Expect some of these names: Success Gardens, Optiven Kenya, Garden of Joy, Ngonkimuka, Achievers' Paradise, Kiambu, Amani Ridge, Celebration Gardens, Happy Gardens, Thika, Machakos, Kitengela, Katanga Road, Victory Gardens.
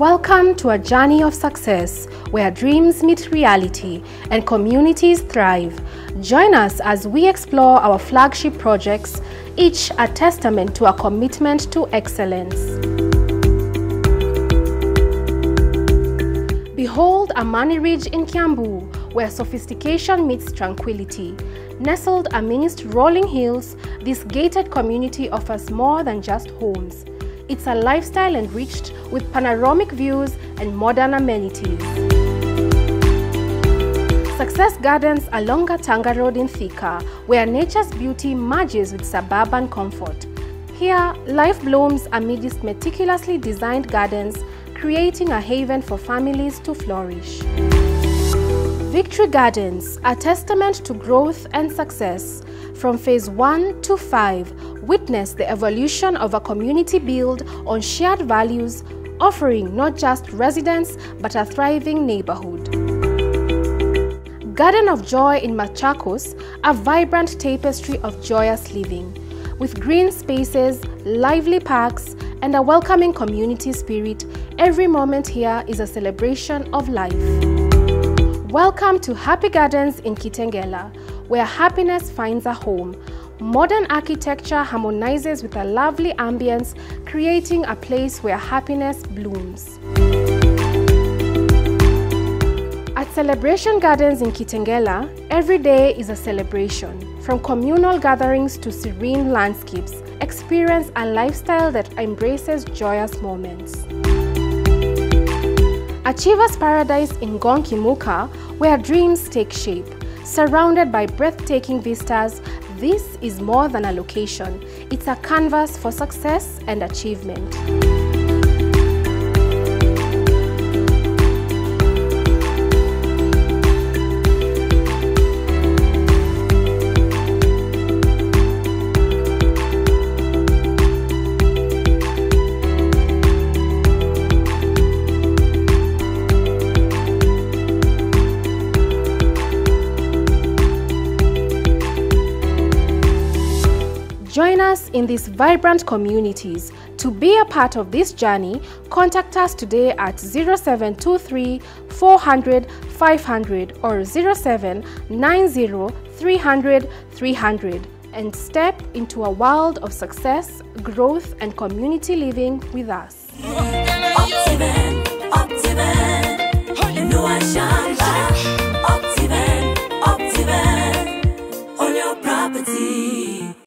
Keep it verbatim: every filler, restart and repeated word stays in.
Welcome to a journey of success where dreams meet reality and communities thrive. Join us as we explore our flagship projects, each a testament to our commitment to excellence. Behold Amani Ridge in Kiambu, where sophistication meets tranquility. Nestled amidst rolling hills, this gated community offers more than just homes. It's a lifestyle enriched with panoramic views and modern amenities. Success Gardens along Katanga Road in Thika, where nature's beauty merges with suburban comfort. Here, life blooms amidst meticulously designed gardens, creating a haven for families to flourish. Victory Gardens, a testament to growth and success. From phase one to five, witness the evolution of a community built on shared values, offering not just residents but a thriving neighborhood. Garden of Joy in Machakos, a vibrant tapestry of joyous living. With green spaces, lively parks, and a welcoming community spirit, every moment here is a celebration of life. Welcome to Happy Gardens in Kitengela, where happiness finds a home. Modern architecture harmonizes with a lovely ambience, creating a place where happiness blooms. At Celebration Gardens in Kitengela, every day is a celebration. From communal gatherings to serene landscapes, experience a lifestyle that embraces joyous moments. Achievers' Paradise in Ngonkimuka, where dreams take shape. Surrounded by breathtaking vistas, this is more than a location. It's a canvas for success and achievement. Join us in these vibrant communities. To be a part of this journey, contact us today at zero seven two three, four hundred, five hundred or zero seven nine zero, three hundred, three hundred and step into a world of success, growth and community living with us. Optiven, Optiven, Optiven, Optiven, on your property.